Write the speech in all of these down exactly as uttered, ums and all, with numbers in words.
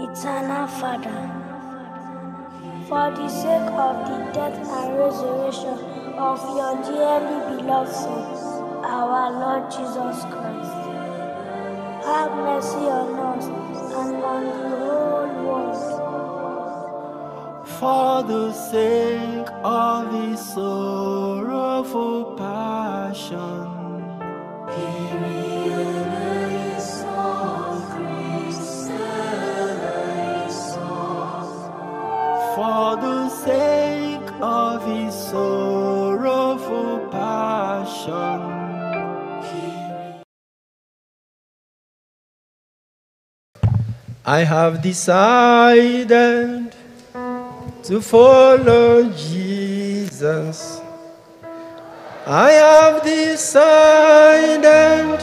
Eternal Father, for the sake of the death and resurrection of your dearly beloved Son, our Lord Jesus Christ, have mercy on us and on the whole world. For the sake of his sorrowful passion, for the sake of his sorrowful passion, I have decided to follow Jesus. I have decided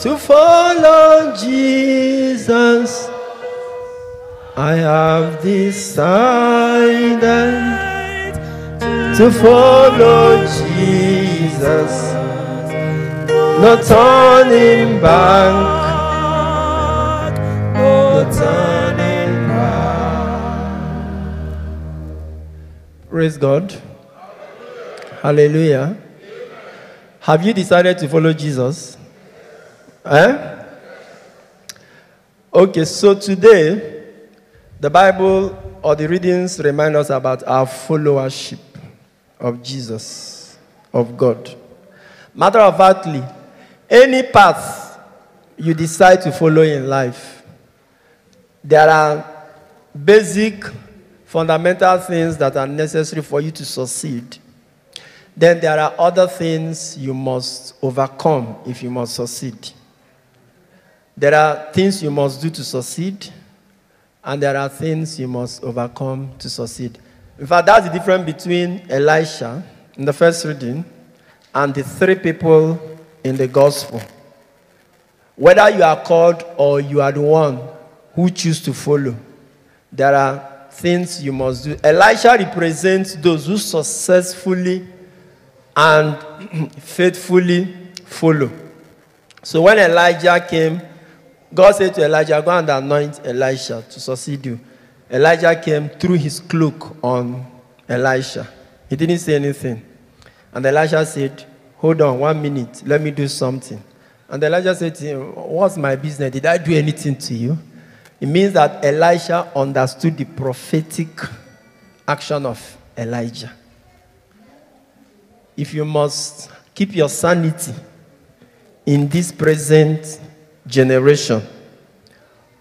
to follow Jesus. I have decided to follow Jesus, not turning back, not turning back. Praise God. Hallelujah. Have you decided to follow Jesus? Eh? Okay, so today, the Bible or the readings remind us about our followership of Jesus, of God. Matter of factly, any path you decide to follow in life, there are basic, fundamental things that are necessary for you to succeed. Then there are other things you must overcome if you must succeed. There are things you must do to succeed, and there are things you must overcome to succeed. In fact, that's the difference between Elisha in the first reading and the three people in the gospel. Whether you are called or you are the one who choose to follow, there are things you must do. Elisha represents those who successfully and faithfully follow. So when Elijah came, God said to Elijah, go and anoint Elisha to succeed you. Elijah came, threw his cloak on Elisha. He didn't say anything. And Elisha said, hold on one minute, let me do something. And Elijah said to him, what's my business? Did I do anything to you? It means that Elisha understood the prophetic action of Elijah. If you must keep your sanity in this present generation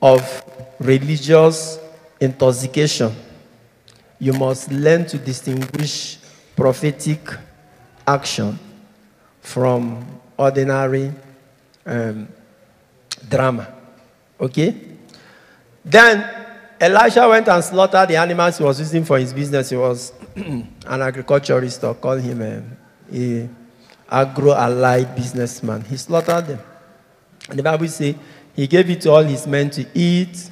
of religious intoxication, you must learn to distinguish prophetic action from ordinary um, drama. Okay? Then Elisha went and slaughtered the animals he was using for his business. He was an agriculturist, or call him an a agro-allied businessman. He slaughtered them. And the Bible says he gave it to all his men to eat,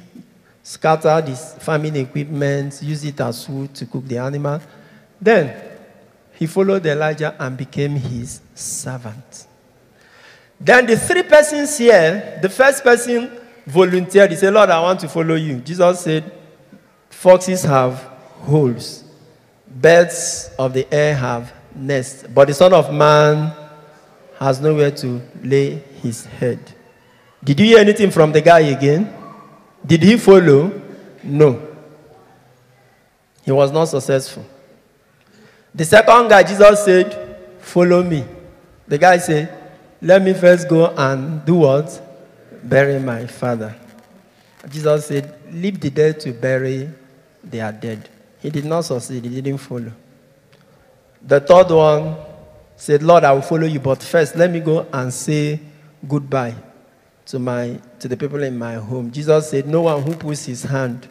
scattered his farming equipment, used it as food to cook the animal. Then he followed Elijah and became his servant. Then the three persons here, the first person volunteered. He said, Lord, I want to follow you. Jesus said, foxes have holes, birds of the air have nests, but the Son of Man has nowhere to lay his head. Did you hear anything from the guy again? Did he follow? No. He was not successful. The second guy, Jesus said, follow me. The guy said, let me first go and do what? Bury my father. Jesus said, leave the dead to bury their dead. He did not succeed. He didn't follow. The third one said, Lord, I will follow you, but first let me go and say goodbye to my to the people in my home. Jesus said, no one who puts his hand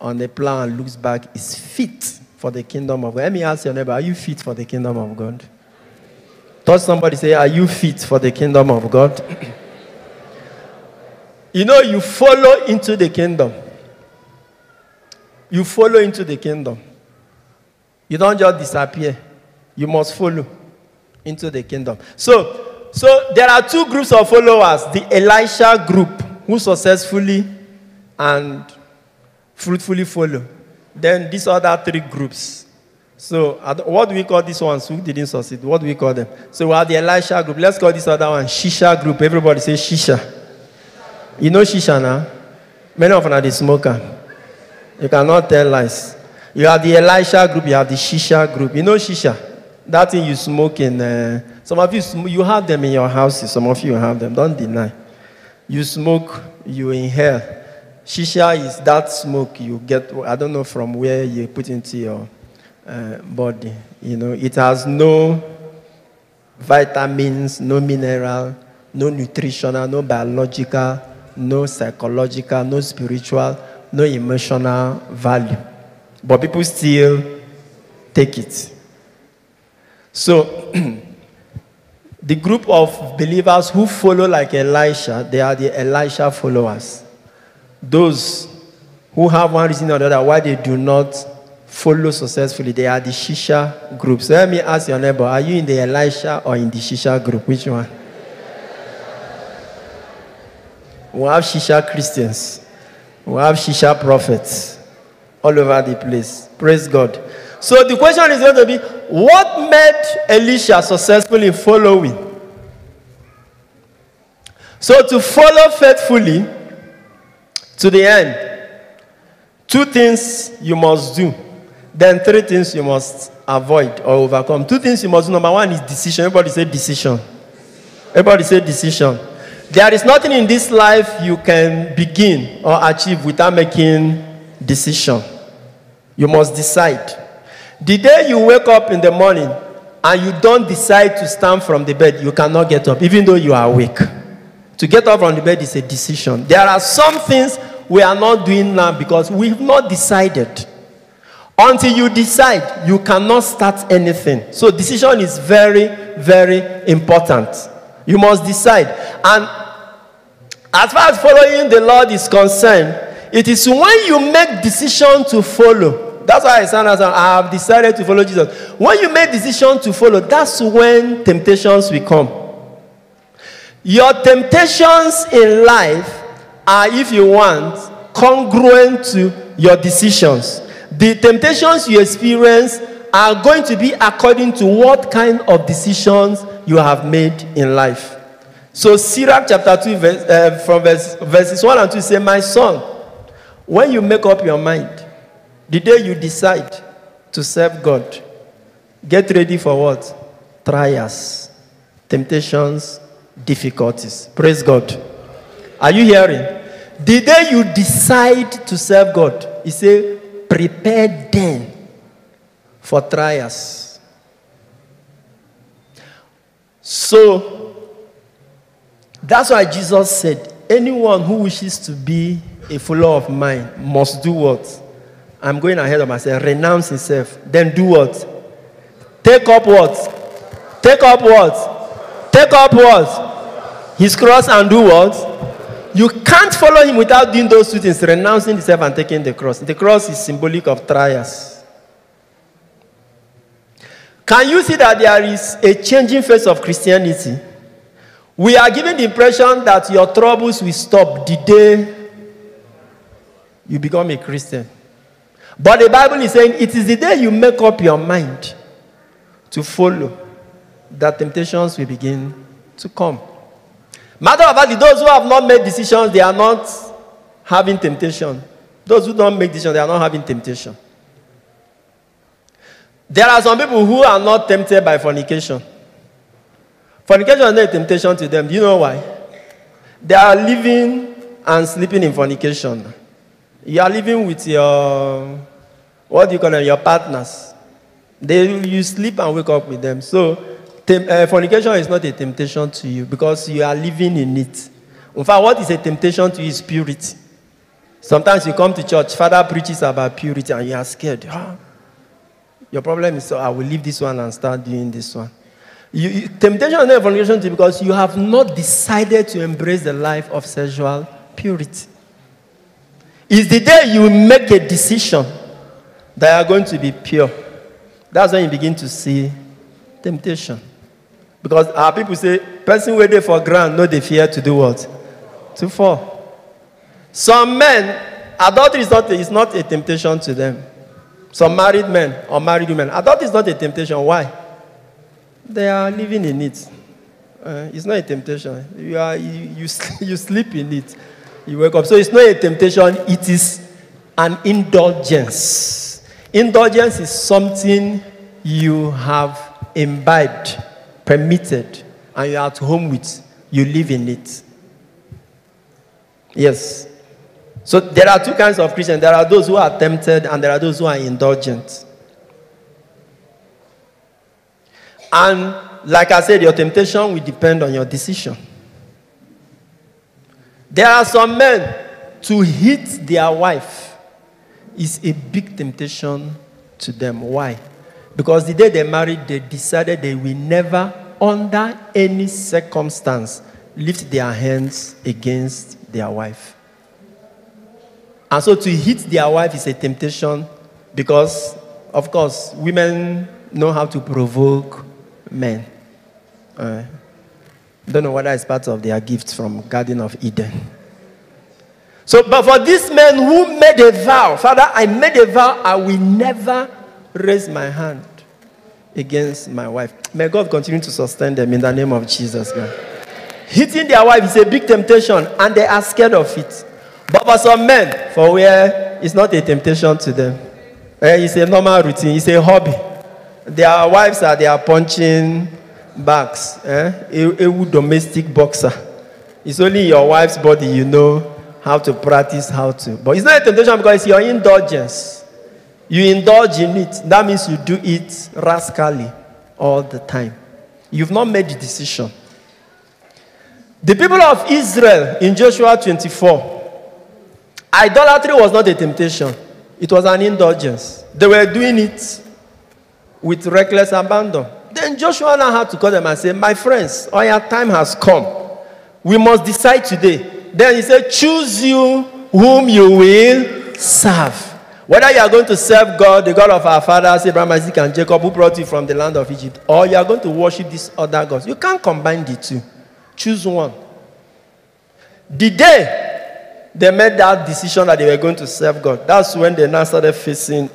on the plow and looks back is fit for the kingdom of God. Let me ask your neighbor, are you fit for the kingdom of God? Touch somebody, say, are you fit for the kingdom of God? You know, you follow into the kingdom. You follow into the kingdom. You don't just disappear. You must follow into the kingdom. So, So there are two groups of followers, the Elisha group, who successfully and fruitfully follow. Then these other three groups. So what do we call these ones who didn't succeed? What do we call them? So we have the Elisha group. Let's call this other one Shisha group. Everybody say Shisha. You know Shisha now? Many of them are the smoker. You cannot tell lies. You have the Elisha group. You have the Shisha group. You know Shisha? That thing you smoke in, uh, some of you, sm you have them in your houses. Some of you have them. Don't deny. You smoke, you inhale. Shisha is that smoke you get, I don't know from where you put into your uh, body. You know, it has no vitamins, no mineral, no nutritional, no biological, no psychological, no spiritual, no emotional value. But people still take it. So, the group of believers who follow like Elisha, they are the Elisha followers. Those who have one reason or another why they do not follow successfully, they are the Shisha group. So let me ask your neighbor, are you in the Elisha or in the Shisha group? Which one? We have Shisha Christians. We have Shisha prophets all over the place. Praise God. So the question is going to be, what made Elisha successful in following? So to follow faithfully to the end, two things you must do. Then three things you must avoid or overcome. Two things you must do. Number one is decision. Everybody say decision. Everybody say decision. There is nothing in this life you can begin or achieve without making decision. You must decide. The day you wake up in the morning and you don't decide to stand from the bed, you cannot get up, even though you are awake. To get up from the bed is a decision. There are some things we are not doing now because we've not decided. Until you decide, you cannot start anything. So decision is very, very important. You must decide. And as far as following the Lord is concerned, it is when you make decision to follow. That's why I said, I have decided to follow Jesus. When you make decision to follow, that's when temptations will come. Your temptations in life are, if you want, congruent to your decisions. The temptations you experience are going to be according to what kind of decisions you have made in life. So Sirach chapter two, verse, uh, from verse, verses one and two, say, my son, when you make up your mind, the day you decide to serve God, get ready for what? Trials, temptations, difficulties. Praise God. Are you hearing? The day you decide to serve God, he said, prepare then for trials. So, that's why Jesus said, anyone who wishes to be a follower of mine must do what? I'm going ahead of myself. Renounce himself. Then do what? Take up what? Take up what? Take up what? His cross and do what? You can't follow him without doing those two things. Renouncing himself and taking the cross. The cross is symbolic of trials. Can you see that there is a changing face of Christianity? We are given the impression that your troubles will stop the day you become a Christian. But the Bible is saying it is the day you make up your mind to follow that temptations will begin to come. Matter of fact, those who have not made decisions, they are not having temptation. Those who don't make decisions, they are not having temptation. There are some people who are not tempted by fornication. Fornication is not a temptation to them. Do you know why? They are living and sleeping in fornication. You are living with your, what do you call them, your partners. They, you sleep and wake up with them. So, tem, uh, fornication is not a temptation to you because you are living in it. In fact, what is a temptation to you is purity. Sometimes you come to church, Father preaches about purity and you are scared. Ah, your problem is, so I will leave this one and start doing this one. You, you, temptation is not a fornication to you because you have not decided to embrace the life of sexual purity. It's the day you make a decision that you are going to be pure. That's when you begin to see temptation. Because our people say, person waiting for ground, no, they fear to do what? To fall. Some men, adultery is not, is not a temptation to them. Some married men or married women, adultery is not a temptation. Why? They are living in it. Uh, it's not a temptation. You, are, you, you, you sleep in it. You wake up. So it's not a temptation. It is an indulgence. Indulgence is something you have imbibed, permitted, and you are at home with. You live in it. Yes. So there are two kinds of Christians. There are those who are tempted and there are those who are indulgent. And like I said, your temptation will depend on your decision. There are some men, to hit their wife is a big temptation to them. Why? Because the day they married, they decided they will never, under any circumstance, lift their hands against their wife. And so to hit their wife is a temptation because, of course, women know how to provoke men. Uh, don't know whether it's part of their gift from Garden of Eden. So, but for these men who made a vow, Father, I made a vow, I will never raise my hand against my wife. May God continue to sustain them in the name of Jesus, God. Hitting their wife is a big temptation and they are scared of it. But for some men, for where it's not a temptation to them. It's a normal routine. It's a hobby. Their wives are their punching bags. Eh? A, a domestic boxer. It's only your wife's body you know how to practice how to. But it's not a temptation because it's your indulgence. You indulge in it. That means you do it rascally all the time. You've not made the decision. The people of Israel in Joshua twenty-four, idolatry was not a temptation. It was an indulgence. They were doing it with reckless abandon. Then Joshua now had to call them and say, my friends, all your time has come. We must decide today. Then he said, choose you whom you will serve. Whether you are going to serve God, the God of our fathers, Abraham, Isaac, and Jacob, who brought you from the land of Egypt, or you are going to worship these other gods. You can't combine the two. Choose one. The day they made that decision that they were going to serve God, that's when they now started facing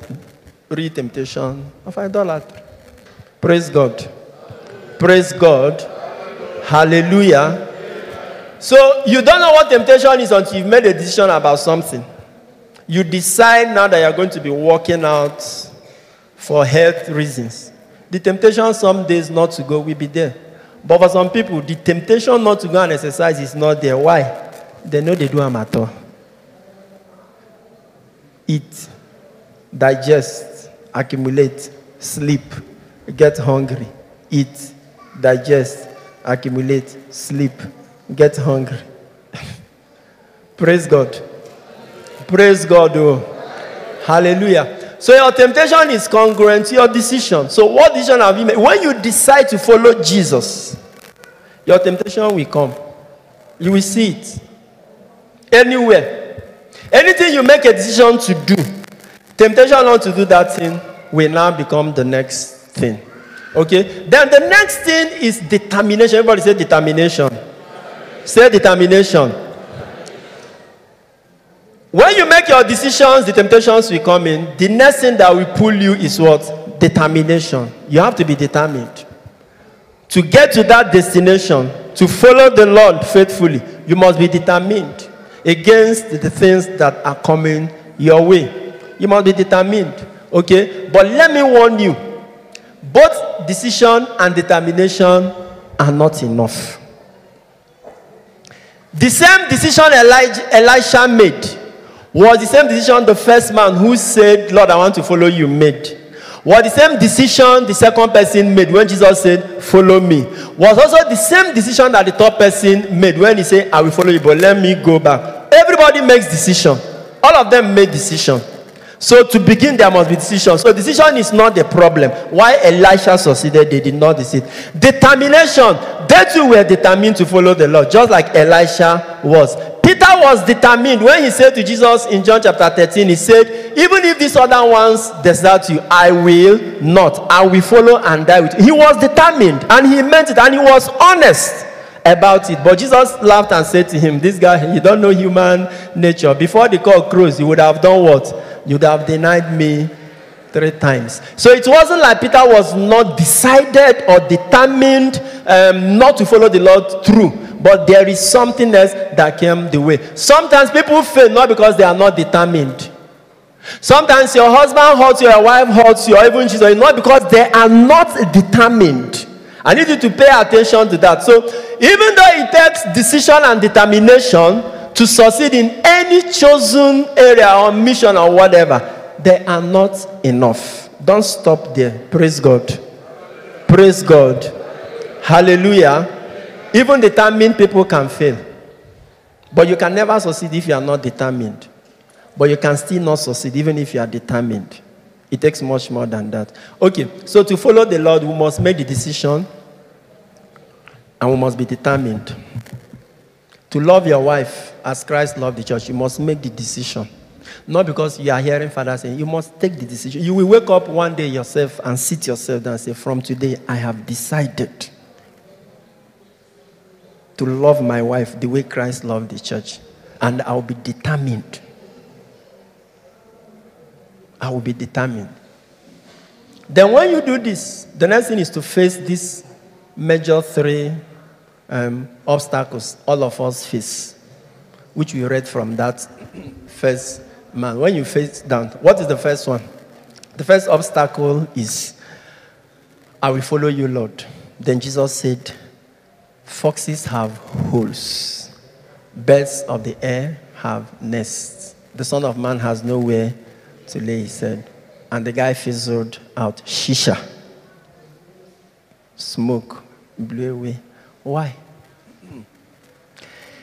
re-temptation of idolatry. Praise God. Praise God. Hallelujah. So you don't know what temptation is until you've made a decision about something. You decide now that you're going to be walking out for health reasons. The temptation some days not to go will be there. But for some people, the temptation not to go and exercise is not there. Why? They know they do them at all. Eat, digest, accumulate, sleep, get hungry. Eat, digest, accumulate, sleep, get hungry. Praise God. Praise God. Oh. Hallelujah. So your temptation is congruent to your decision. So what decision have you made? When you decide to follow Jesus, your temptation will come. You will see it. Anywhere. Anything you make a decision to do, temptation not to do that thing will now become the next thing. Okay? Then the next thing is determination. Everybody say determination. Say determination. When you make your decisions, the temptations will come in. The next thing that will pull you is what? Determination. You have to be determined. To get to that destination, to follow the Lord faithfully, you must be determined against the things that are coming your way. You must be determined. Okay? But let me warn you, both decision and determination are not enough. The same decision Elijah, Elisha made was the same decision the first man who said, Lord, I want to follow you, made. Was the same decision the second person made when Jesus said, follow me. Was also the same decision that the third person made when he said, I will follow you, but let me go back. Everybody makes decision. All of them make decision. So to begin, there must be decision. So decision is not the problem. Why Elisha succeeded, they did not succeed. Determination. They too were determined to follow the Lord, just like Elisha was. Peter was determined when he said to Jesus in John chapter thirteen, he said, even if these other ones desert you, I will not. I will follow and die with you. He was determined and he meant it and he was honest. about it. But Jesus laughed and said to him, this guy, you don't know human nature. Before the cock crows, you would have done what? You would have denied me three times. So it wasn't like Peter was not decided or determined um, not to follow the Lord through. But there is something else that came the way. Sometimes people fail not because they are not determined. Sometimes your husband hurts you, your wife hurts you, or even Jesus, not because they are not determined. I need you to pay attention to that. So, even though it takes decision and determination to succeed in any chosen area or mission or whatever, they are not enough. Don't stop there. Praise God. Praise God. Hallelujah. Even determined people can fail. But you can never succeed if you are not determined. But you can still not succeed even if you are determined. It takes much more than that. Okay, so to follow the Lord, we must make the decision and we must be determined. To love your wife as Christ loved the church, you must make the decision. Not because you are hearing Father saying, you must take the decision. You will wake up one day yourself and sit yourself down and say, from today, I have decided to love my wife the way Christ loved the church. And I'll be determined. I will be determined. Then when you do this, the next thing is to face these major three um, obstacles all of us face, which we read from that first man. When you face down, what is the first one? The first obstacle is, I will follow you, Lord. Then Jesus said, foxes have holes. Birds of the air have nests. The Son of Man has nowhere to lay his head. And the guy fizzled out. Shisha. Smoke blew away. Why?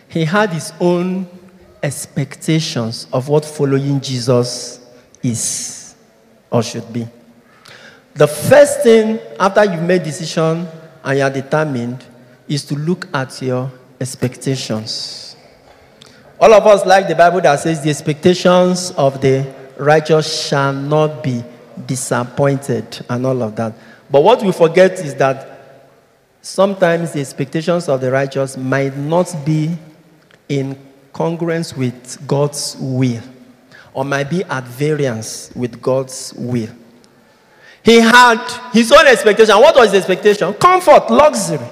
He had his own expectations of what following Jesus is or should be. The first thing after you've made decision and you're determined is to look at your expectations. All of us like the Bible that says the expectations of the righteous shall not be disappointed and all of that. But what we forget is that sometimes the expectations of the righteous might not be in congruence with God's will or might be at variance with God's will. He had his own expectation. What was his expectation? Comfort, luxury.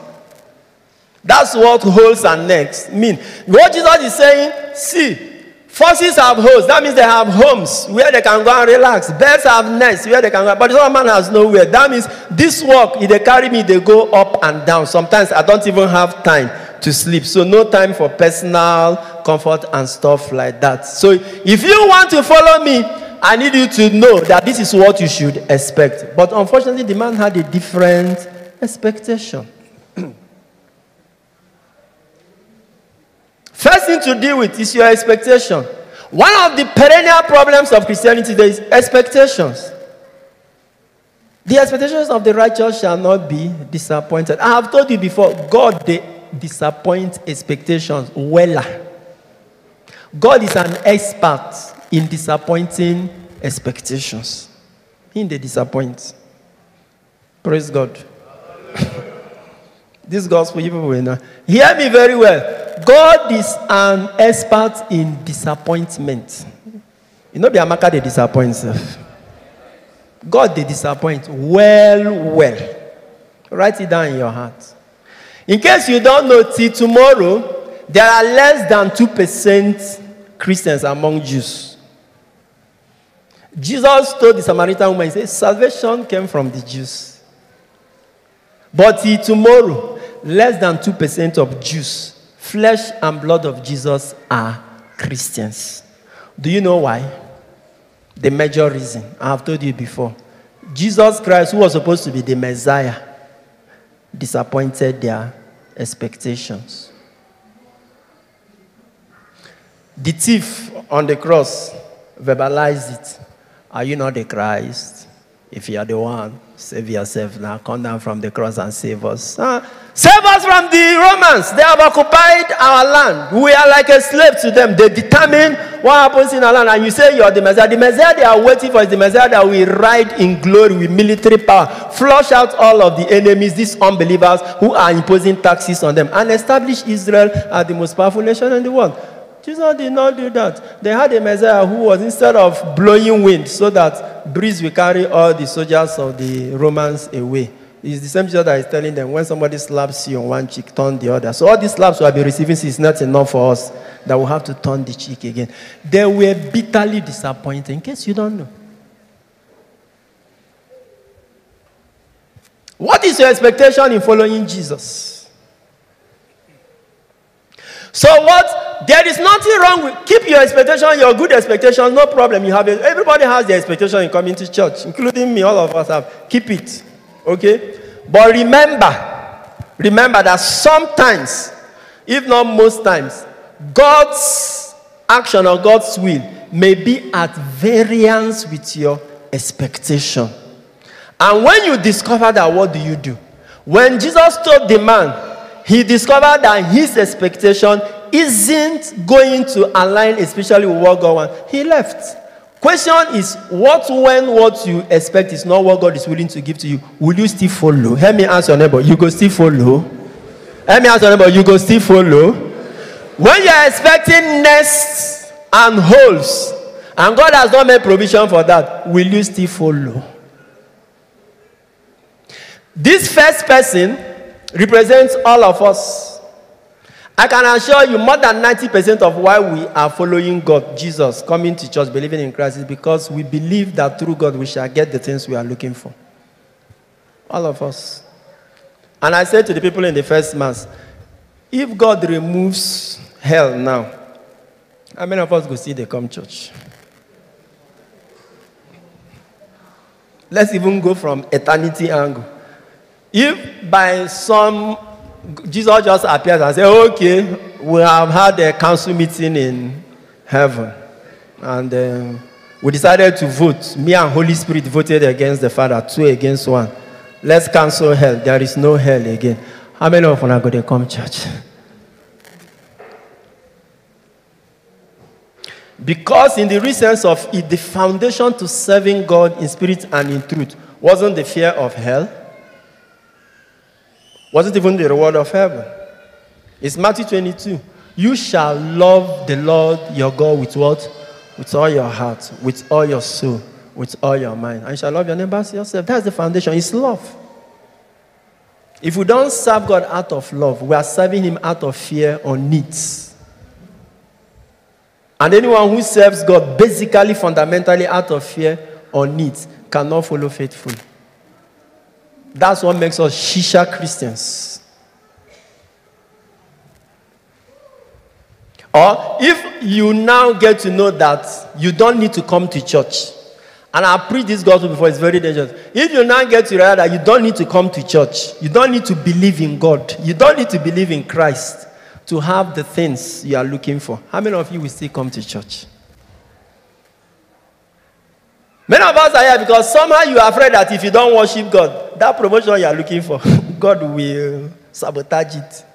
That's what holes and necks mean. What Jesus is saying, see, foxes have holes. That means they have homes where they can go and relax. Birds have nests where they can go. But the Son of Man has nowhere. That means this walk, if they carry me, they go up and down. Sometimes I don't even have time to sleep. So no time for personal comfort and stuff like that. So if you want to follow me, I need you to know that this is what you should expect. But unfortunately, the man had a different expectation. First thing to deal with is your expectation. One of the perennial problems of Christianity today is expectations. The expectations of the righteous shall not be disappointed. I have told you before, God they disappoint expectations well. God is an expert in disappointing expectations. In the disappoint. Praise God. This gospel, you people will know. Hear me very well. God is an expert in disappointment. You know, the Amaka, they disappoint. God, they disappoint. Well, well. Write it down in your heart. In case you don't know, till tomorrow, there are less than two percent Christians among Jews. Jesus told the Samaritan woman, he said, salvation came from the Jews. But till tomorrow, less than two percent of Jews, flesh and blood of Jesus, are Christians. Do you know why? The major reason, I have told you before. Jesus Christ, who was supposed to be the Messiah, disappointed their expectations. The thief on the cross verbalized it. Are you not the Christ? If you are the one, save yourself now. Come down from the cross and save us. Huh? Save us from the Romans. They have occupied our land. We are like a slave to them. They determine what happens in our land, and you say you are the Messiah. The Messiah they are waiting for is the Messiah that will ride in glory with military power, flush out all of the enemies, these unbelievers who are imposing taxes on them, and establish Israel as the most powerful nation in the world. Jesus did not do that. They had a Messiah who was, instead of blowing wind so that breeze will carry all the soldiers of the Romans away, it's the same Jesus that is telling them, when somebody slaps you on one cheek, turn the other. So all these slaps we have been receiving is not enough for us, that we'll have to turn the cheek again. They were bitterly disappointed, in case you don't know. What is your expectation in following Jesus? So what? There is nothing wrong with, keep your expectation, your good expectation, no problem. You have it. Everybody has their expectation in coming to church, including me, all of us have. Keep it. Okay? But remember, remember that sometimes, if not most times, God's action or God's will may be at variance with your expectation. And when you discover that, what do you do? When Jesus told the man, he discovered that his expectation isn't going to align, especially with what God wants. He left. Question is, what when what you expect is not what God is willing to give to you, will you still follow? Help me ask your neighbor, you go still follow? Help me ask your neighbor, you go still follow? When you are expecting nests and holes, and God has not made provision for that, will you still follow? This first person represents all of us. I can assure you, more than ninety percent of why we are following God, Jesus, coming to church, believing in Christ, is because we believe that through God we shall get the things we are looking for. All of us. And I said to the people in the first mass, if God removes hell now, how many of us go see they come to church? Let's even go from eternity angle. If by some Jesus just appears and says, okay, we have had a council meeting in heaven. And uh, we decided to vote. Me and Holy Spirit voted against the Father, two against one. Let's cancel hell. There is no hell again. How many of us are going to come to church? Because in the real sense of it, the foundation to serving God in spirit and in truth wasn't the fear of hell. Wasn't even the reward of heaven. It's Matthew twenty-two. You shall love the Lord your God with what? With all your heart, with all your soul, with all your mind. And you shall love your neighbor as yourself. That's the foundation. It's love. If we don't serve God out of love, we are serving him out of fear or needs. And anyone who serves God basically, fundamentally out of fear or needs cannot follow faithfully. That's what makes us Shisha Christians. Or if you now get to know that you don't need to come to church, and I preached this gospel before, it's very dangerous. If you now get to realize that you don't need to come to church, you don't need to believe in God, you don't need to believe in Christ to have the things you are looking for, how many of you will still come to church? Many of us are here because somehow you are afraid that if you don't worship God, that promotion you are looking for, God will sabotage it.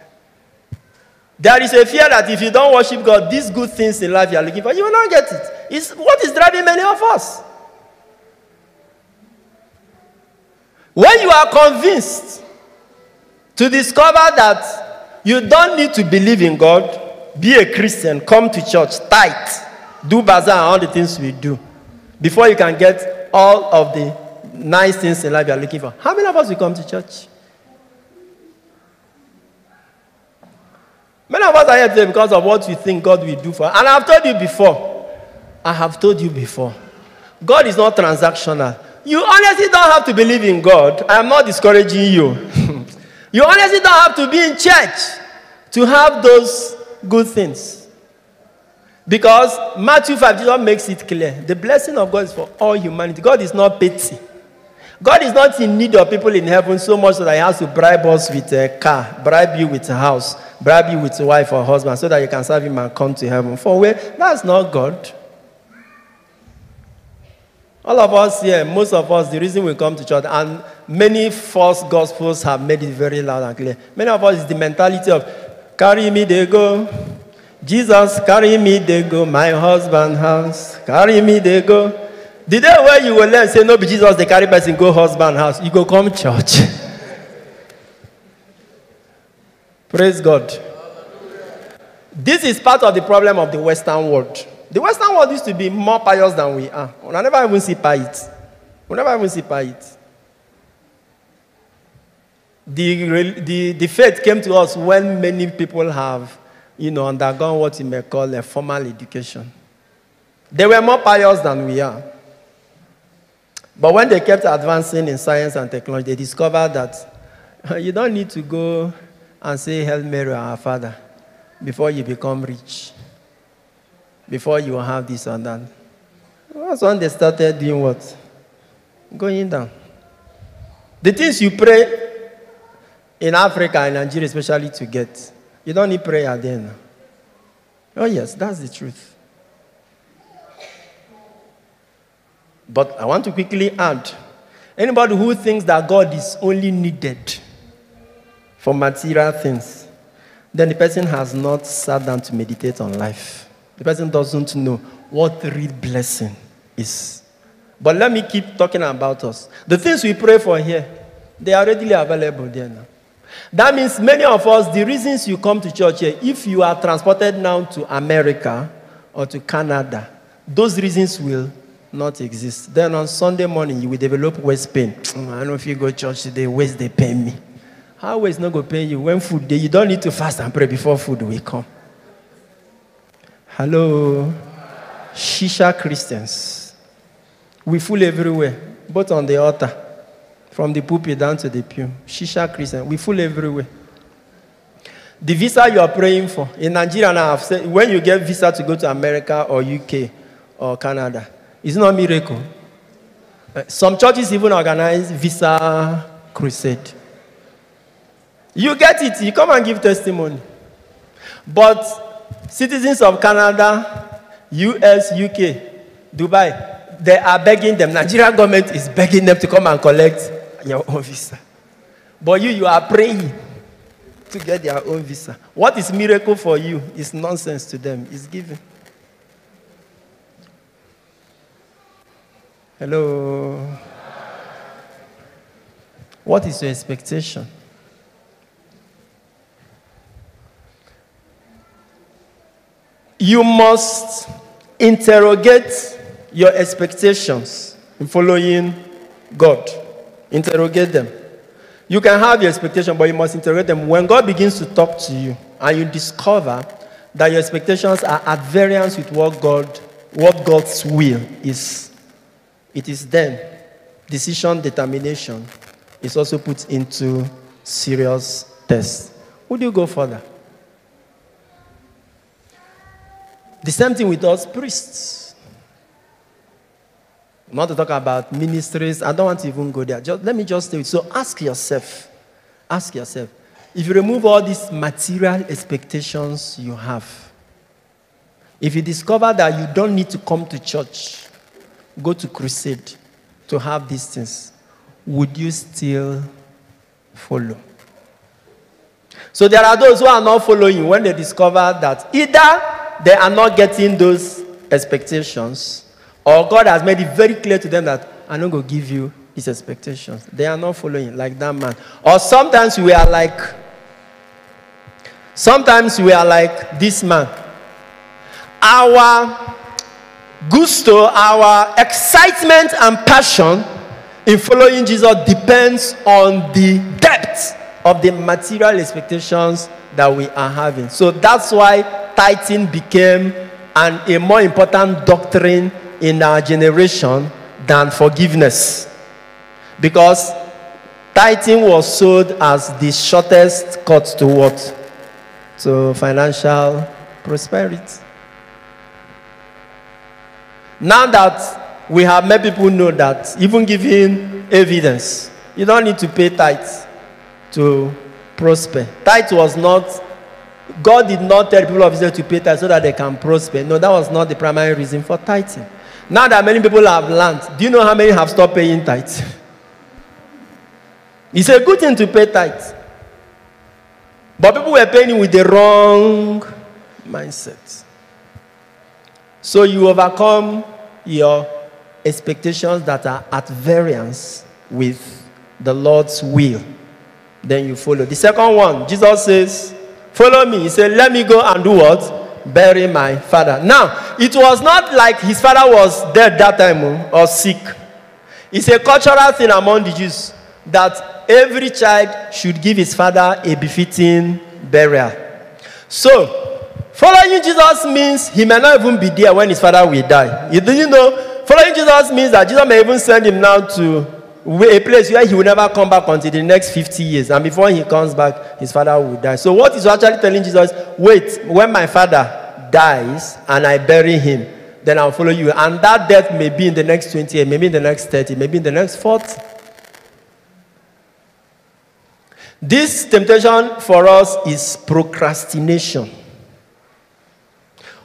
There is a fear that if you don't worship God, these good things in life you are looking for, you will not get it. It's what is driving many of us. When you are convinced to discover that you don't need to believe in God, be a Christian, come to church, tithe, do bazaar, and all the things we do, before you can get all of the nice things in life you are looking for, how many of us will come to church? Many of us are here today because of what we think God will do for us. And I have told you before, I have told you before, God is not transactional. You honestly don't have to believe in God. I am not discouraging you. You honestly don't have to be in church to have those good things. Because Matthew five, Jesus makes it clear. The blessing of God is for all humanity. God is not petty. God is not in need of people in heaven so much so that he has to bribe us with a car, bribe you with a house, bribe you with a wife or husband so that you can serve him and come to heaven. For where? That's not God. All of us here, yeah, most of us, the reason we come to church, and many false gospels have made it very loud and clear. Many of us, it's the mentality of, carry me, they go. Jesus, carry me, they go. My husband house, carry me, they go. The day where you will learn, say, no, be Jesus, they carry person, go husband house. You go come church. Praise God. This is part of the problem of the Western world. The Western world used to be more pious than we are. We never even see piety. We never even see piety. The, the, the faith came to us when many people have, you know, undergone what you may call a formal education. They were more pious than we are. But when they kept advancing in science and technology, they discovered that you don't need to go and say Hail Mary, our Father, before you become rich, before you have this and that. That's when they started doing what? Going down. The things you pray in Africa and Nigeria, especially, to get. You don't need prayer then. Oh, yes, that's the truth. But I want to quickly add, anybody who thinks that God is only needed for material things, then the person has not sat down to meditate on life. The person doesn't know what real blessing is. But let me keep talking about us. The things we pray for here, they are readily available there now. That means many of us, the reasons you come to church here, if you are transported now to America or to Canada, those reasons will not exist. Then on Sunday morning, you will develop waist pain. I don't know if you go to church today, waist they pain me. How waist not going to pain you? When food day, you don't need to fast and pray before food will come. Hello, Shisha Christians. We fool everywhere, both on the altar, from the pulpit down to the pew. Shisha Christian. We fool everywhere. The visa you are praying for. In Nigeria now, I've said, when you get visa to go to America or U K or Canada, it's not a miracle. Some churches even organize visa crusade. You get it. You come and give testimony. But citizens of Canada, U S, U K, Dubai, they are begging them. Nigerian government is begging them to come and collect your own visa. But you, you are praying to get their own visa. What is miracle for you is nonsense to them. It's given. Hello. What is your expectation? You must interrogate your expectations in following God. Interrogate them. You can have your expectation, but you must interrogate them. When God begins to talk to you, and you discover that your expectations are at variance with what God, what God's will is, it is then decision determination is also put into serious test. Would you go further? The same thing with us priests. Not to talk about ministries. I don't want to even go there. Just, let me just tell you. So ask yourself. Ask yourself. If you remove all these material expectations you have, if you discover that you don't need to come to church, go to crusade to have these things, would you still follow? So there are those who are not following when they discover that either they are not getting those expectations, or God has made it very clear to them that I'm not going to give you these expectations. They are not following, like that man. Or sometimes we are like, sometimes we are like this man. Our gusto, our excitement and passion in following Jesus depends on the depth of the material expectations that we are having. So that's why tithing became an, a more important doctrine in our generation than forgiveness, because tithing was sold as the shortest cut to what? To financial prosperity. Now that we have made people know that even giving evidence, you don't need to pay tithe to prosper. Tithe was not, God did not tell people of Israel to pay tithe so that they can prosper. No, that was not the primary reason for tithing. Now that many people have learned, do you know how many have stopped paying tithes? It's a good thing to pay tithes. But people were paying with the wrong mindset. So you overcome your expectations that are at variance with the Lord's will. Then you follow. The second one, Jesus says, follow me. He said, let me go and do what? Bury my father. Now, it was not like his father was dead that time or sick. It's a cultural thing among the Jews that every child should give his father a befitting burial. So, following Jesus means he may not even be there when his father will die. You didn't know? Following Jesus means that Jesus may even send him now to a place where he will never come back until the next fifty years. And before he comes back, his father will die. So what is actually telling Jesus? Wait, when my father dies and I bury him, then I'll follow you. And that death may be in the next twenty years, maybe in the next thirty, maybe in the next forty. This temptation for us is procrastination.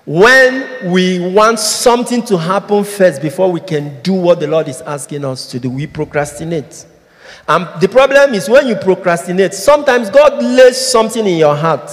When we want something to happen first before we can do what the Lord is asking us to do, we procrastinate. And the problem is when you procrastinate, sometimes God lays something in your heart.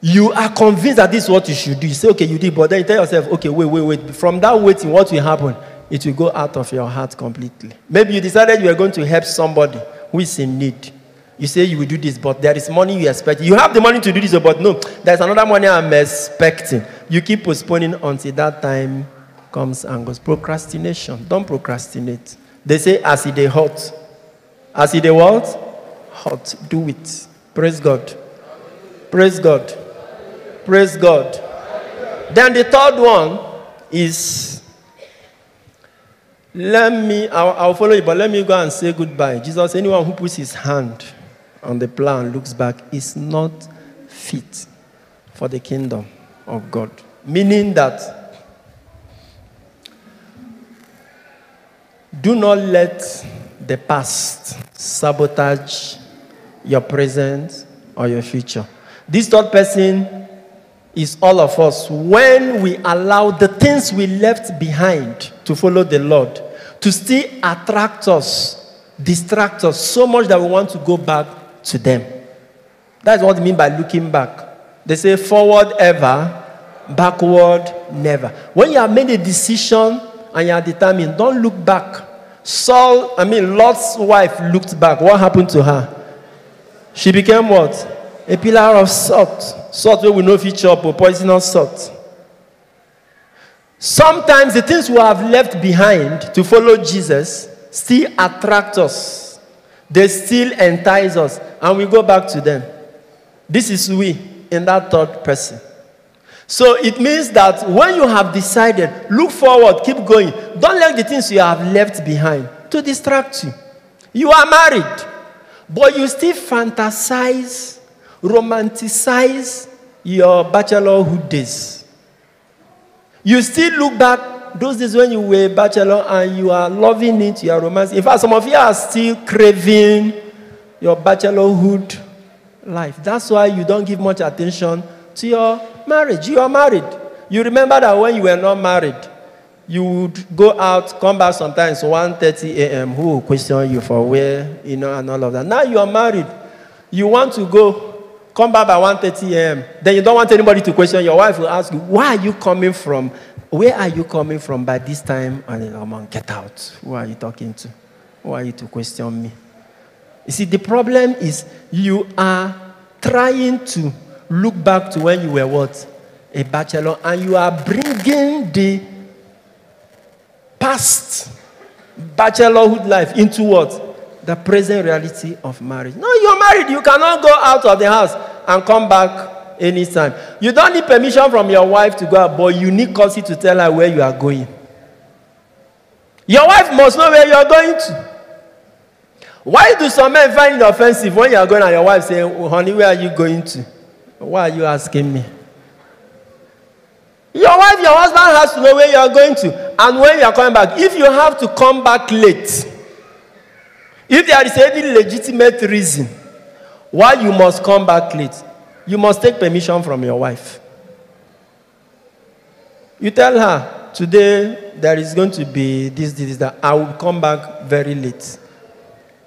You are convinced that this is what you should do. You say, okay, you did, but then you tell yourself, okay, wait, wait, wait. From that waiting, what will happen? It will go out of your heart completely. Maybe you decided you were going to help somebody who is in need. You say you will do this, but there is money you expect. You have the money to do this, but no, there's another money I'm expecting. You keep postponing until that time comes and goes. Procrastination. Don't procrastinate. They say, as it is hot. As it is what? Hot. Do it. Praise God. Praise God. Praise God. Then the third one is, let me, I'll, I'll follow you, but let me go and say goodbye. Jesus, anyone who puts his hand on the plow and looks back is not fit for the kingdom of God. Meaning that do not let the past sabotage your present or your future. This third person is all of us. When we allow the things we left behind to follow the Lord, to still attract us, distract us so much that we want to go back to them. That's what I mean by looking back. They say forward ever, backward never. When you have made a decision and you are determined, don't look back. Saul, I mean, Lot's wife looked back. What happened to her? She became what? A pillar of salt. Salt where we know feature up or poisonous salt. Sometimes the things we have left behind to follow Jesus still attract us. They still entice us. And we go back to them. This is we. In that third person. So it means that when you have decided, look forward, keep going. Don't let the things you have left behind to distract you. You are married, but you still fantasize, romanticize your bachelorhood days. You still look back those days when you were a bachelor and you are loving it, you are romancing. In fact, some of you are still craving your bachelorhood life. That's why you don't give much attention to your marriage. You are married. You remember that when you were not married, you would go out, come back sometimes one thirty a m Who will question you for where, you know, and all of that. Now you are married. You want to go, come back by one thirty a m Then you don't want anybody to question. Your wife will ask you, where are you coming from? Where are you coming from by this time? And then, come on, get out. Who are you talking to? Who are you to question me? You see, the problem is you are trying to look back to when you were what? A bachelor. And you are bringing the past bachelorhood life into what? The present reality of marriage. No, you're married. You cannot go out of the house and come back anytime. You don't need permission from your wife to go out, but you need courtesy to tell her where you are going. Your wife must know where you are going to. Why do some men find it offensive when you are going and your wife saying, oh, honey, where are you going to? Why are you asking me? Your wife, your husband has to know where you are going to and when you are coming back. If you have to come back late, if there is any legitimate reason why you must come back late, you must take permission from your wife. You tell her, today there is going to be this, this, that. I will come back very late.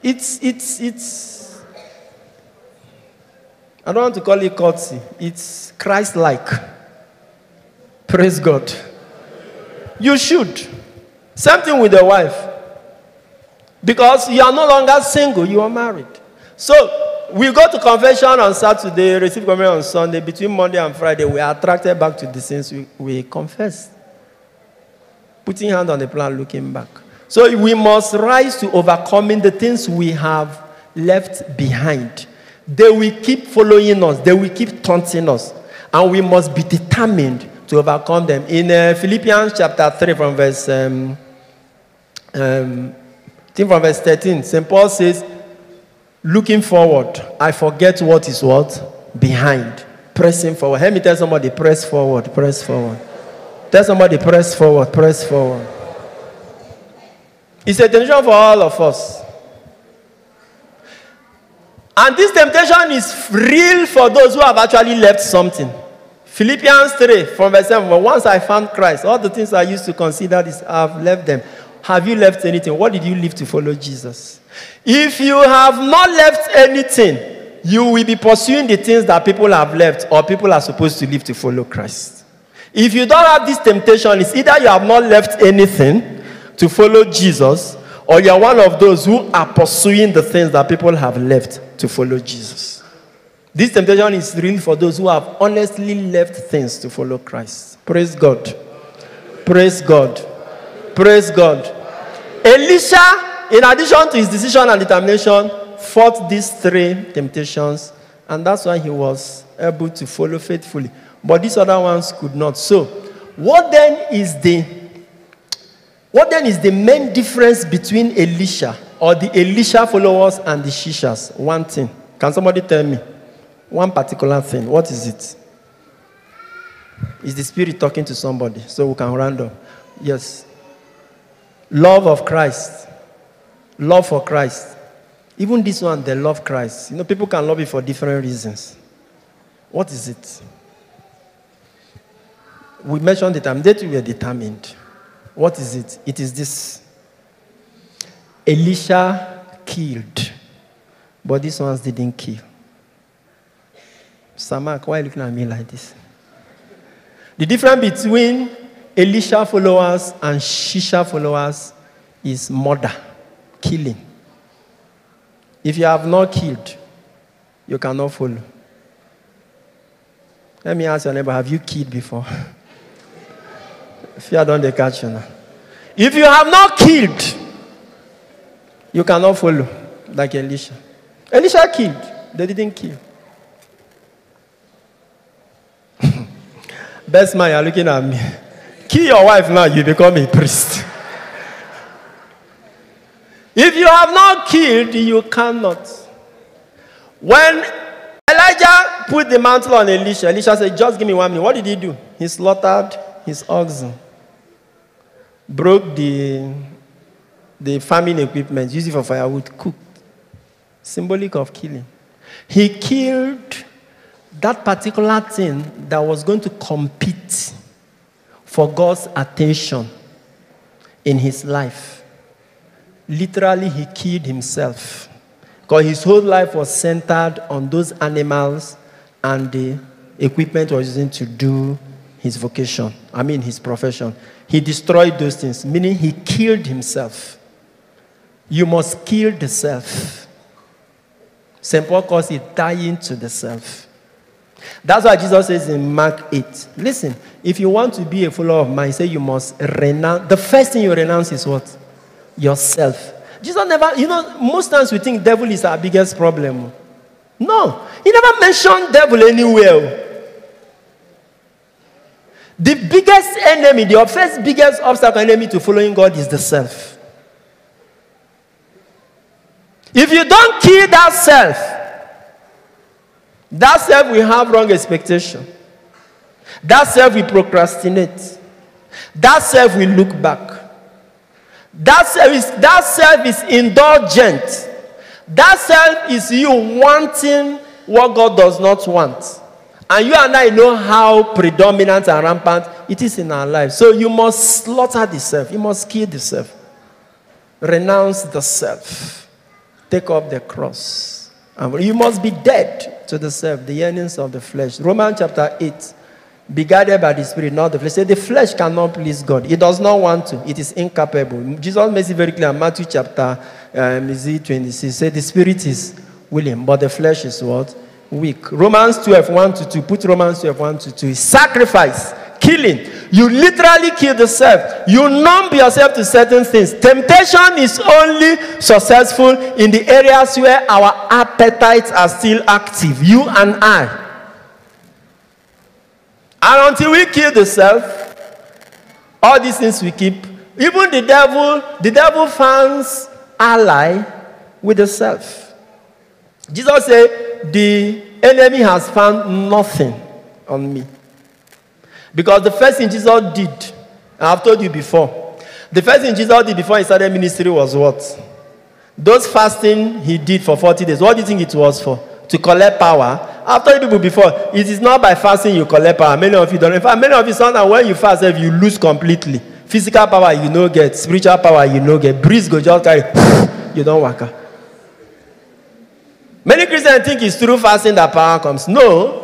It's, it's, it's, I don't want to call it courtesy. It's Christ-like. Praise God. You should. Same thing with the wife. Because you are no longer single, you are married. So, we go to confession on Saturday, receive communion on Sunday, between Monday and Friday, we are attracted back to the sins we, we confess. Putting hand on the plan, looking back. So, we must rise to overcoming the things we have left behind. They will keep following us. They will keep taunting us. And we must be determined to overcome them. In uh, Philippians chapter three, from verse, um, um, from verse thirteen, Saint Paul says, looking forward, I forget what is what? Behind. Pressing forward. Let me tell somebody, press forward, press forward. Tell somebody, press forward, press forward. It's a tension for all of us. And this temptation is real for those who have actually left something. Philippians three, from verse seven, once I found Christ, all the things I used to consider this, I've left them. Have you left anything? What did you leave to follow Jesus? If you have not left anything, you will be pursuing the things that people have left or people are supposed to leave to follow Christ. If you don't have this temptation, it's either you have not left anything to follow Jesus, or you are one of those who are pursuing the things that people have left to follow Jesus. This temptation is real for those who have honestly left things to follow Christ. Praise God. Praise God. Praise God. Elisha, in addition to his decision and determination, fought these three temptations, and that's why he was able to follow faithfully. But these other ones could not. So, what then is the What then is the main difference between Elisha or the Elisha followers and the Shishas? One thing. Can somebody tell me? One particular thing. What is it? Is the Spirit talking to somebody? So we can round up. Yes. Love of Christ. Love for Christ. Even this one, they love Christ. You know, people can love it for different reasons. What is it? We mentioned the time. That we were determined. What is it? It is this. Elisha killed, but these ones didn't kill. Samak, why are you looking at me like this? The difference between Elisha followers and Shisha followers is murder, killing. If you have not killed, you cannot follow. Let me ask your neighbor, have you killed before? Fear don't they catch you now. If you have not killed, you cannot follow like Elisha. Elisha killed. They didn't kill. Best man, you're looking at me. Kill your wife now, you become a priest. If you have not killed, you cannot. When Elijah put the mantle on Elisha, Elisha said, just give me one minute. What did he do? He slaughtered his oxen, broke the, the farming equipment, used it for firewood, cooked. Symbolic of killing. He killed that particular thing that was going to compete for God's attention in his life. Literally, he killed himself. Because his whole life was centered on those animals and the equipment he was using to do his vocation, I mean his profession. He destroyed those things, meaning he killed himself. You must kill the self. Saint Paul calls it dying to the self. That's why Jesus says in Mark eight, listen, if you want to be a follower of mine, he said you must renounce. The first thing you renounce is what? Yourself. Jesus never, you know, most times we think devil is our biggest problem. No, he never mentioned devil anywhere. The biggest enemy, the first biggest obstacle enemy to following God is the self. If you don't kill that self, that self will have wrong expectation. That self will procrastinate. That self will look back. That self is, that self is indulgent. That self is you wanting what God does not want. And you and I know how predominant and rampant it is in our lives. So you must slaughter the self. You must kill the self. Renounce the self. Take up the cross. And you must be dead to the self, the yearnings of the flesh. Romans chapter eight, Be guided by the Spirit, not the flesh. Say the flesh cannot please God. It does not want to. It is incapable. Jesus makes it very clear. Matthew chapter um, twenty-six. Say the Spirit is willing, but the flesh is what? Weak. Romans twelve, one to two. Put Romans twelve, one to two. Sacrifice. Killing. You literally kill yourself. You numb yourself to certain things. Temptation is only successful in the areas where our appetites are still active. You and I. And until we kill the self, all these things we keep, even the devil, the devil finds ally with the self. Jesus said, the enemy has found nothing on me. Because the first thing Jesus did, I've told you before, the first thing Jesus did before he started ministry was what? Those fasting he did for forty days, what do you think it was for? To collect power. I've told people before, it is not by fasting you collect power. Many of you don't. In fact, many of you, sometimes when you fast, if you lose completely. Physical power you no get, spiritual power you no get. Breeze go just carry, you don't work out. Many Christians think it's through fasting that power comes. No.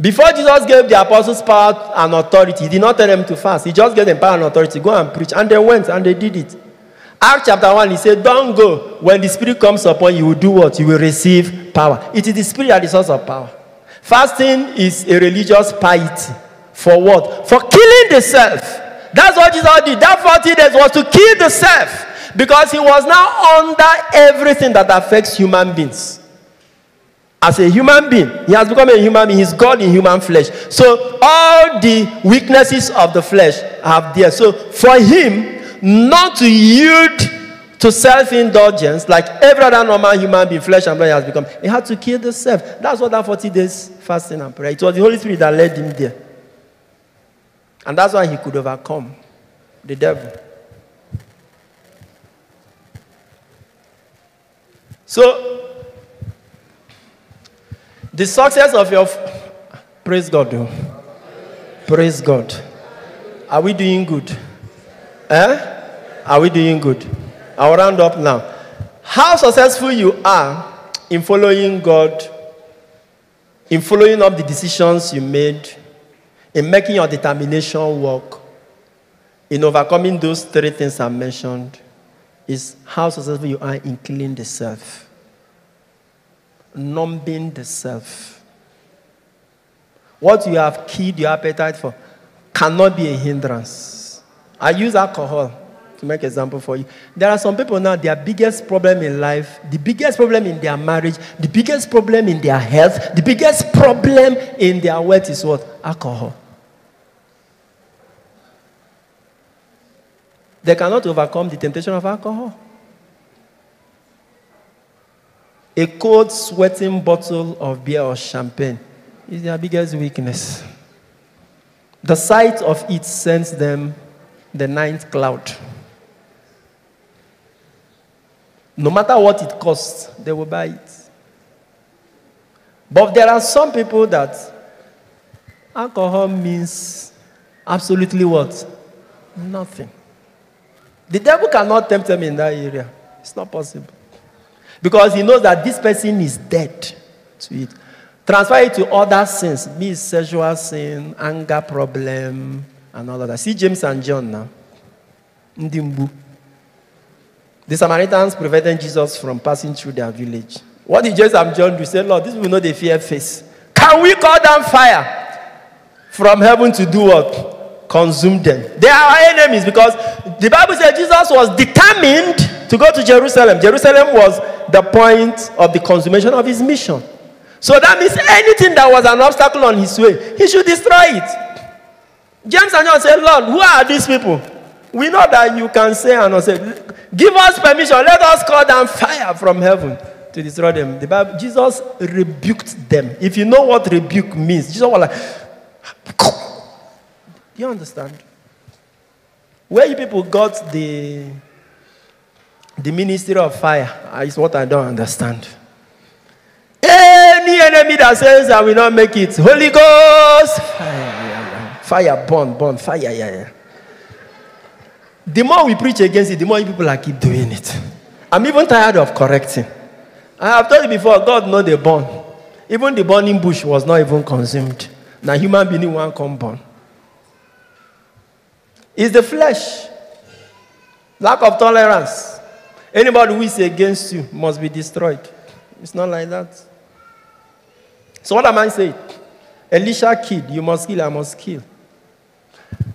Before Jesus gave the apostles power and authority, he did not tell them to fast. He just gave them power and authority. Go and preach. And they went and they did it. Acts chapter one, he said, don't go. When the Spirit comes upon you, you will do what? You will receive power. It is the Spirit that is source of power. Fasting is a religious piety. For what? For killing the self. That's what Jesus did. That forty days was to kill the self. Because he was now under everything that affects human beings. As a human being, he has become a human being. He's God in human flesh. So all the weaknesses of the flesh are there. So for him, not to yield to self-indulgence like every other normal human being, flesh and blood has become. He had to kill the self. That's what that forty days fasting and prayer. It was the Holy Spirit that led him there. And that's why he could overcome the devil. So, the success of your... Praise God, though. Praise God. Are we doing good? Eh? Are we doing good? I'll round up now. How successful you are in following God, in following up the decisions you made, in making your determination work, in overcoming those three things I mentioned, is how successful you are in killing the self, numbing the self. What you have killed your appetite for cannot be a hindrance. I use alcohol to make an example for you. There are some people now, their biggest problem in life, the biggest problem in their marriage, the biggest problem in their health, the biggest problem in their wealth is what? Alcohol. They cannot overcome the temptation of alcohol. A cold, sweating bottle of beer or champagne is their biggest weakness. The sight of it sends them the ninth cloud. No matter what it costs, they will buy it. But there are some people that alcohol means absolutely what? Nothing. The devil cannot tempt them in that area. It's not possible. Because he knows that this person is dead to it. Transfer it to other sins. Means sexual sin, anger problem, and all of that. See James and John now. Ndimbu. The Samaritans prevented Jesus from passing through their village. What did James and John do? Say, Lord, this will not a fear face. Can we call down fire from heaven to do what? Consume them. They are our enemies because the Bible says Jesus was determined to go to Jerusalem. Jerusalem was the point of the consummation of his mission. So that means anything that was an obstacle on his way, he should destroy it. James and John said, Lord, who are these people? We know that you can say and not say, give us permission, let us call down fire from heaven to destroy them. The Bible, Jesus rebuked them. If you know what rebuke means, Jesus was like, do you understand? Where you people got the, the ministry of fire is what I don't understand. Any enemy that says I will not make it, Holy Ghost, fire. Fire, burn, burn, fire, yeah, yeah. The more we preach against it, the more people are keep doing it. I'm even tired of correcting. I have told you before, God knows the burn. Even the burning bush was not even consumed. Now human being one come born. It's the flesh. Lack of tolerance. Anybody who is against you must be destroyed. It's not like that. So what am I saying? Elisha killed, you must kill, I must kill.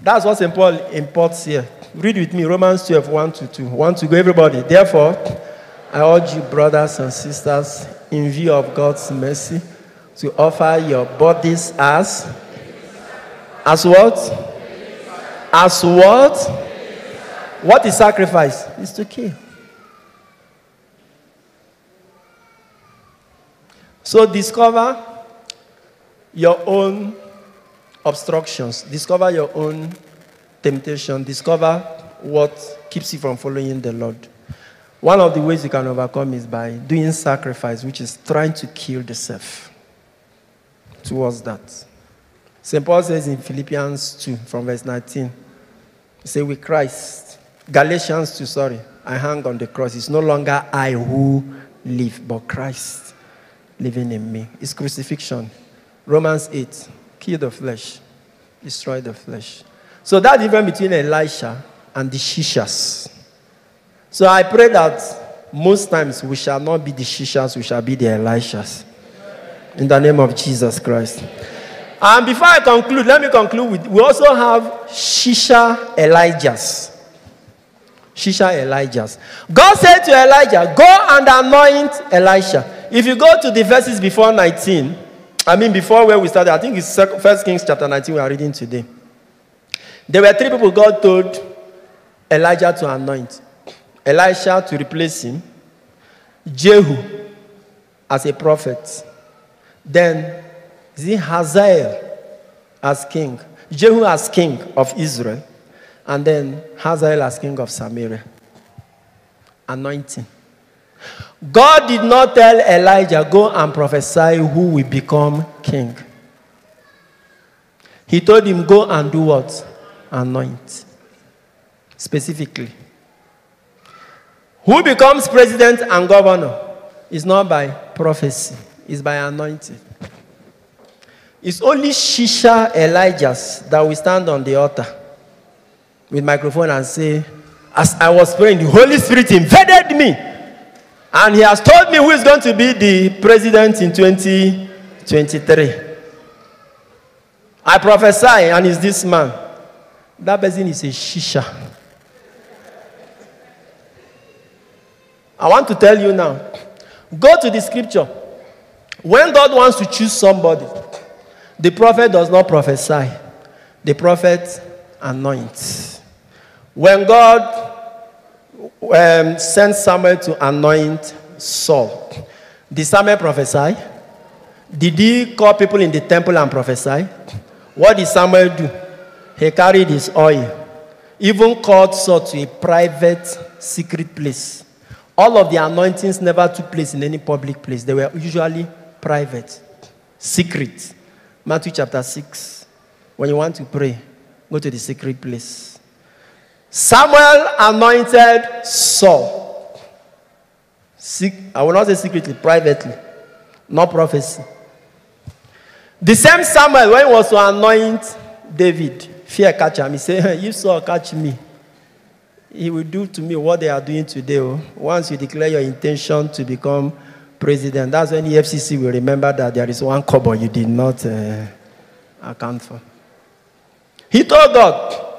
That's what Saint Paul imports here. Read with me, Romans twelve, one to two. One to go, everybody. Therefore, I urge you, brothers and sisters, in view of God's mercy, to offer your bodies as, as what? As what? What is sacrifice? It's to kill. So discover your own obstructions. Discover your own temptation. Discover what keeps you from following the Lord. One of the ways you can overcome is by doing sacrifice, which is trying to kill the self towards that. Saint Paul says in Philippians two, from verse nineteen, he says, with Christ, Galatians two, sorry, I hang on the cross. It's no longer I who live, but Christ living in me. It's crucifixion. Romans eight, kill the flesh, destroy the flesh. So that's the difference between Elisha and the Shishas. So I pray that most times we shall not be the Shishas, we shall be the Elishas. In the name of Jesus Christ. And before I conclude, let me conclude with, we also have Shisha Elijahs. Shisha Elijahs. God said to Elijah, go and anoint Elisha. If you go to the verses before nineteen, I mean before where we started, I think it's First Kings chapter nineteen we are reading today. There were three people God told Elijah to anoint. Elisha to replace him. Jehu as a prophet. Then Hazael as king. Jehu as king of Israel. And then Hazael as king of Samaria. Anointing. God did not tell Elijah, go and prophesy who will become king. He told him, go and do what? Anoint. Specifically. Who becomes president and governor is not by prophecy. It's by anointing. It's only Shisha Elijahs that will stand on the altar with microphone and say, as I was praying, the Holy Spirit invaded me. And he has told me who is going to be the president in twenty twenty-three. I prophesy, and it's this man. That person is a Shisha. I want to tell you now, go to the scripture. When God wants to choose somebody, the prophet does not prophesy. The prophet anoints. When God um, sent Samuel to anoint Saul, did Samuel prophesy? Did he call people in the temple and prophesy? What did Samuel do? He carried his oil. Even called Saul to a private, secret place. All of the anointings never took place in any public place. They were usually private, secret. Matthew chapter six. When you want to pray, go to the secret place. Samuel anointed Saul. I will not say secretly, privately. No prophecy. The same Samuel, when he was to anoint David, fear catch him. He said, you Saul catch me, he will do to me what they are doing today. Oh. Once you declare your intention to become president, that's when the F C C will remember that there is one cobble you did not uh, account for. He told God,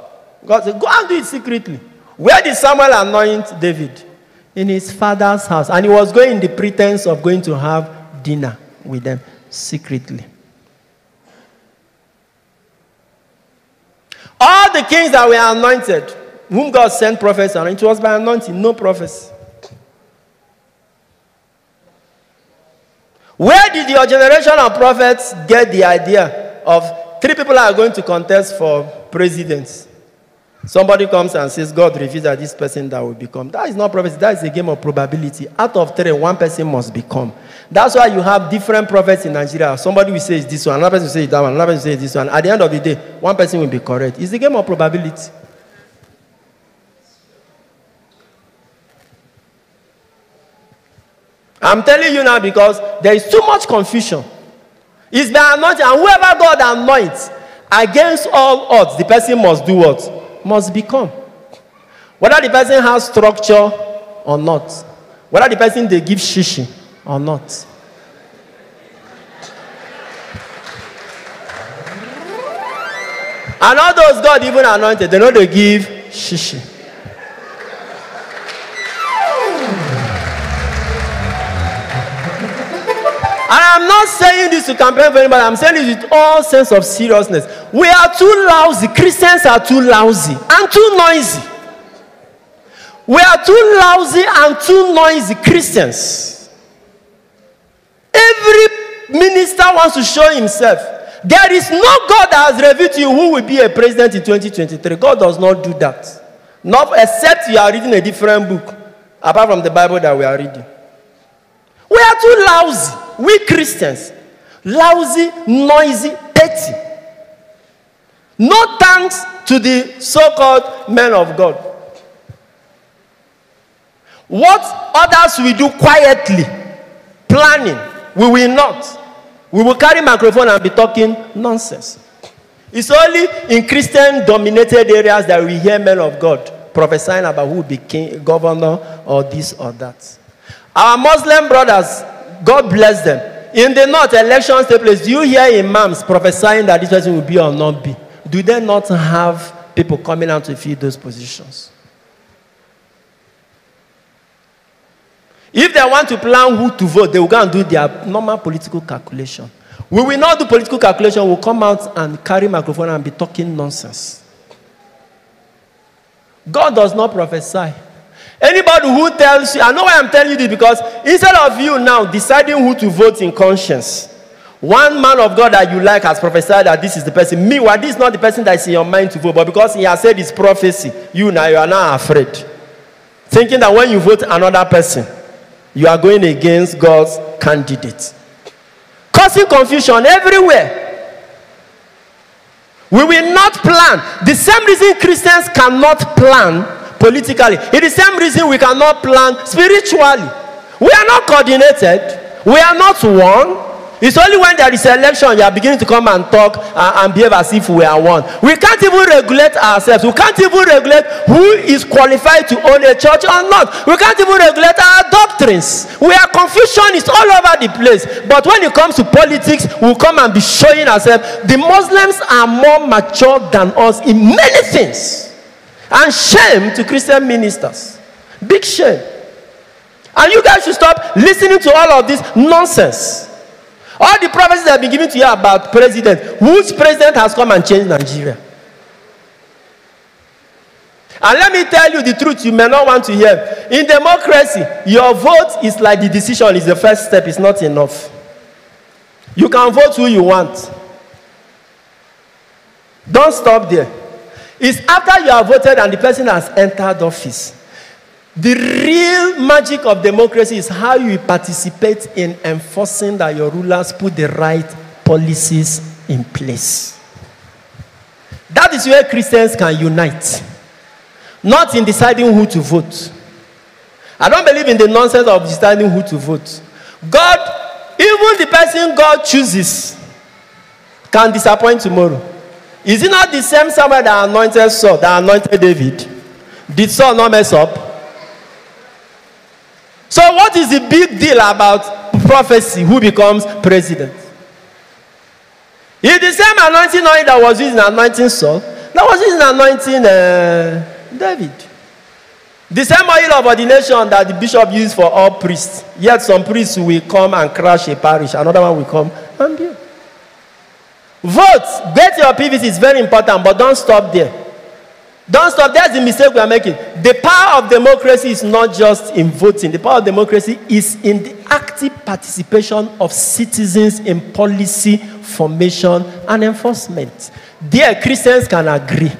God said, go and do it secretly. Where did Samuel anoint David? In his father's house. And he was going in the pretense of going to have dinner with them secretly. All the kings that were anointed, whom God sent prophets, and it was by anointing, no prophets. Where did your generation of prophets get the idea of three people are going to contest for presidents? Somebody comes and says, God reveals that this person that will become. That is not prophecy. That is a game of probability. Out of three, one person must become. That's why you have different prophets in Nigeria. Somebody will say it's this one, another person will say it's that one, another person will say it's this one. At the end of the day, one person will be correct. It's a game of probability. I'm telling you now because there is too much confusion. It's by anointing. And whoever God anoints, against all odds, the person must do what? Must become. Whether the person has structure or not. Whether the person they give shishi or not. And all those God even anointed, they know they give shishi. And I'm not saying this to complain for anybody. I'm saying this with all sense of seriousness. We are too lousy. Christians are too lousy and too noisy. We are too lousy and too noisy Christians. Every minister wants to show himself. There is no God that has revealed to you who will be a president in twenty twenty-three. God does not do that. Not except you are reading a different book, apart from the Bible that we are reading. We are too lousy. We Christians. Lousy, noisy, petty. No thanks to the so-called men of God. What others will do quietly, planning, we will not. We will carry microphone and be talking nonsense. It's only in Christian-dominated areas that we hear men of God prophesying about who will be king, governor, or this or that. Our Muslim brothers, God bless them. In the north, elections take place. Do you hear imams prophesying that this person will be or not be? Do they not have people coming out to fill those positions? If they want to plan who to vote, they will go and do their normal political calculation. We will not do political calculation. We'll come out and carry microphone and be talking nonsense. God does not prophesy. Anybody who tells you, I know why I'm telling you this, because instead of you now deciding who to vote in conscience, one man of God that you like has prophesied that this is the person. Meanwhile, this is not the person that is in your mind to vote, but because he has said his prophecy, you now you are now afraid, thinking that when you vote another person, you are going against God's candidate. Causing confusion everywhere. We will not plan. The same reason Christians cannot plan politically. It's the same reason we cannot plan spiritually. We are not coordinated. We are not one. It's only when there is election you are beginning to come and talk and, and behave as if we are one. We can't even regulate ourselves. We can't even regulate who is qualified to own a church or not. We can't even regulate our doctrines. We are Confucianists all over the place. But when it comes to politics, we'll come and be showing ourselves. The Muslims are more mature than us in many things. And shame to Christian ministers. Big shame. And you guys should stop listening to all of this nonsense. All the prophecies that have been given to you about president, which president has come and changed Nigeria? And let me tell you the truth you may not want to hear. In democracy, your vote is like the decision is the first step. It's not enough. You can vote who you want. Don't stop there. It's after you have voted and the person has entered office. The real magic of democracy is how you participate in enforcing that your rulers put the right policies in place. That is where Christians can unite. Not in deciding who to vote. I don't believe in the nonsense of deciding who to vote. God, even the person God chooses, can disappoint tomorrow. Is it not the same somewhere that anointed Saul, that anointed David? Did Saul not mess up? So what is the big deal about prophecy? Who becomes president? It's the same anointing oil that was used in anointing Saul, that was used in anointing uh, David. The same oil of ordination that the bishop used for all priests. Yet some priests will come and crash a parish. Another one will come and build. Vote. Get your P V C. It's very important, but don't stop there. Don't stop. That's the mistake we are making. The power of democracy is not just in voting. The power of democracy is in the active participation of citizens in policy formation and enforcement. There, Christians can agree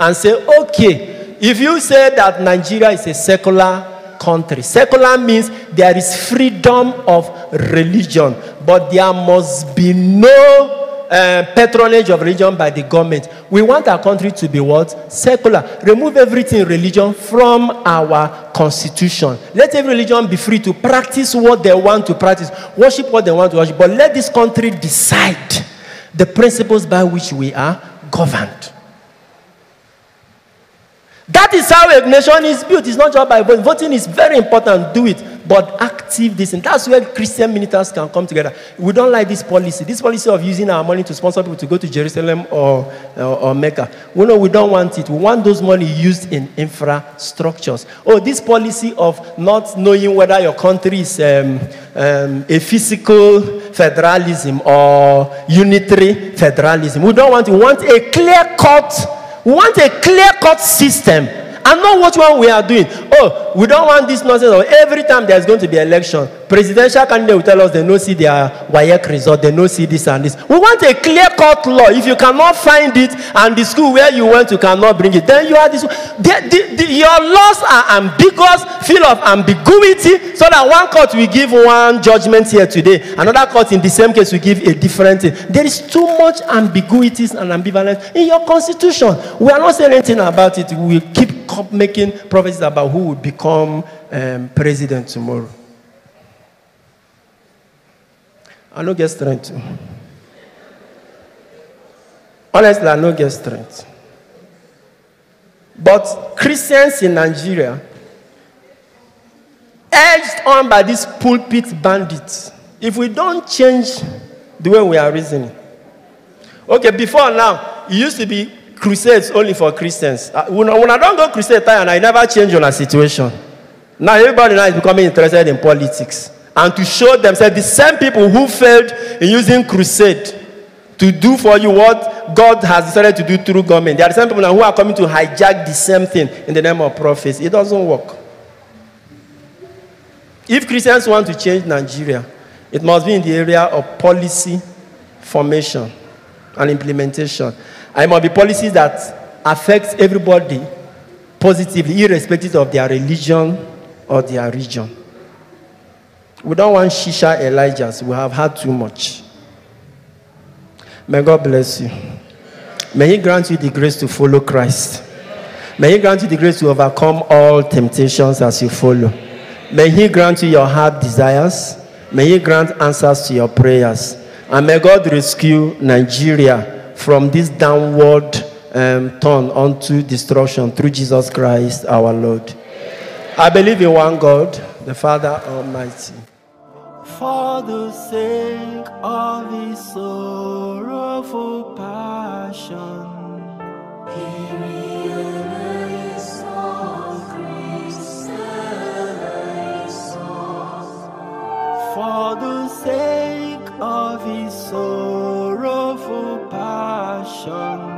and say, okay, if you say that Nigeria is a secular country, secular means there is freedom of religion, but there must be no uh, patronage of religion by the government. We want our country to be what? Secular. Remove everything religion from our constitution. Let every religion be free to practice what they want to practice, worship what they want to worship, but let this country decide the principles by which we are governed. That is how a nation is built. It's not just by voting. Voting is very important. Do it. But active this. And that's where Christian ministers can come together. We don't like this policy. This policy of using our money to sponsor people to go to Jerusalem or, or, or Mecca. Well, no, we don't want it. We want those money used in infrastructures. Oh, this policy of not knowing whether your country is um, um, a physical federalism or unitary federalism. We don't want it. We want a clear-cut We want a clear-cut system, and not what one we are doing. Oh, we don't want this nonsense. Of every time there's going to be election, presidential candidate will tell us they no see their WAEC result, they no see this and this. We want a clear-cut law. If you cannot find it, and the school where you went to cannot bring it, then you are this. The, the, the, your laws are ambiguous, full of ambiguity, so that one court will give one judgment here today, another court in the same case will give a different thing. There is too much ambiguities and ambivalence in your constitution. We are not saying anything about it. We will keep making prophecies about who will become um, president tomorrow. I don't get strength. Honestly, I don't get strength. But Christians in Nigeria, edged on by these pulpit bandits, if we don't change the way we are reasoning. Okay, before now, it used to be crusades only for Christians. Uh, when, when I don't go crusade time, I never change on a situation. Now everybody now is becoming interested in politics. And to show themselves, the same people who failed in using crusade to do for you what God has decided to do through government, they are the same people now who are coming to hijack the same thing in the name of prophets. It doesn't work. If Christians want to change Nigeria, it must be in the area of policy formation and implementation. And it must be policies that affect everybody positively, irrespective of their religion or their region. We don't want Shisha Elijahs. We have had too much. May God bless you. May He grant you the grace to follow Christ. May He grant you the grace to overcome all temptations as you follow. May He grant you your heart desires. May He grant answers to your prayers. And may God rescue Nigeria from this downward um, turn unto destruction through Jesus Christ our Lord. I believe in one God, the Father Almighty. For the sake of His sorrowful passion, He really saw Christ us. For the sake of His sorrowful passion,